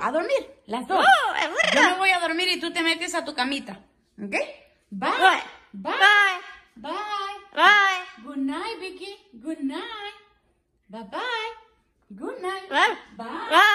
a dormir, las dos. Yo me voy a dormir y tú te metes a tu camita. ¿Ok? Bye. Bye. Bye. Bye. Bye. Good night, Vicky. Good night. Bye bye. Good night. Bye. Bye.